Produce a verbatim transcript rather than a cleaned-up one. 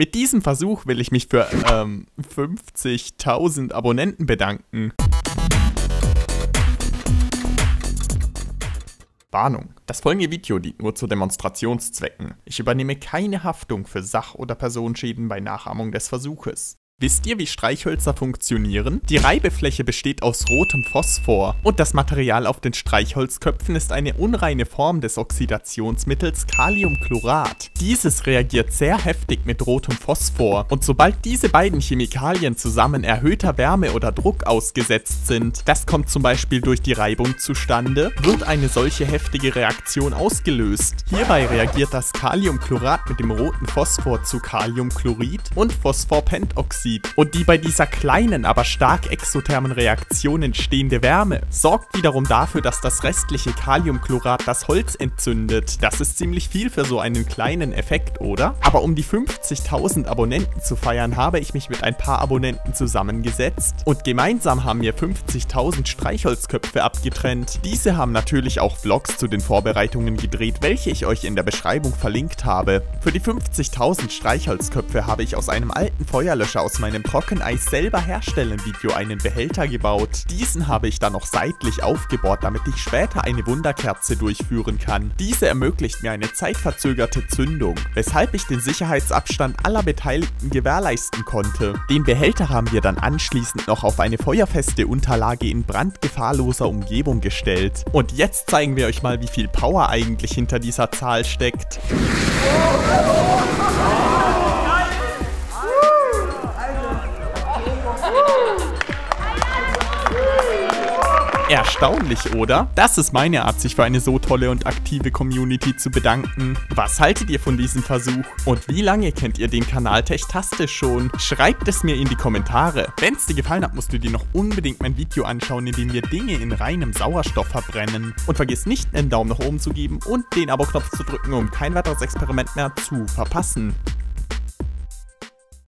Mit diesem Versuch will ich mich für ähm, fünfzigtausend Abonnenten bedanken. Warnung. Das folgende Video dient nur zu Demonstrationszwecken. Ich übernehme keine Haftung für Sach- oder Personenschäden bei Nachahmung des Versuches. Wisst ihr, wie Streichhölzer funktionieren? Die Reibefläche besteht aus rotem Phosphor und das Material auf den Streichholzköpfen ist eine unreine Form des Oxidationsmittels Kaliumchlorat. Dieses reagiert sehr heftig mit rotem Phosphor und sobald diese beiden Chemikalien zusammen erhöhter Wärme oder Druck ausgesetzt sind, das kommt zum Beispiel durch die Reibung zustande, wird eine solche heftige Reaktion ausgelöst. Hierbei reagiert das Kaliumchlorat mit dem roten Phosphor zu Kaliumchlorid und Phosphorpentoxid. Und die bei dieser kleinen, aber stark exothermen Reaktion entstehende Wärme sorgt wiederum dafür, dass das restliche Kaliumchlorat das Holz entzündet. Das ist ziemlich viel für so einen kleinen Effekt, oder? Aber um die fünfzigtausend Abonnenten zu feiern, habe ich mich mit ein paar Abonnenten zusammengesetzt und gemeinsam haben wir fünfzigtausend Streichholzköpfe abgetrennt. Diese haben natürlich auch Vlogs zu den Vorbereitungen gedreht, welche ich euch in der Beschreibung verlinkt habe. Für die fünfzigtausend Streichholzköpfe habe ich aus einem alten Feuerlöscher aus meinem Trockeneis selber herstellen Video einen Behälter gebaut. Diesen habe ich dann noch seitlich aufgebohrt, damit ich später eine Wunderkerze durchführen kann. Diese ermöglicht mir eine zeitverzögerte Zündung, weshalb ich den Sicherheitsabstand aller Beteiligten gewährleisten konnte. Den Behälter haben wir dann anschließend noch auf eine feuerfeste Unterlage in brandgefahrloser Umgebung gestellt. Und jetzt zeigen wir euch mal, wie viel Power eigentlich hinter dieser Zahl steckt. Erstaunlich, oder? Das ist meine Art, sich für eine so tolle und aktive Community zu bedanken. Was haltet ihr von diesem Versuch? Und wie lange kennt ihr den Kanal Techtastisch schon? Schreibt es mir in die Kommentare. Wenn es dir gefallen hat, musst du dir noch unbedingt mein Video anschauen, in dem wir Dinge in reinem Sauerstoff verbrennen. Und vergiss nicht, einen Daumen nach oben zu geben und den Abo-Knopf zu drücken, um kein weiteres Experiment mehr zu verpassen.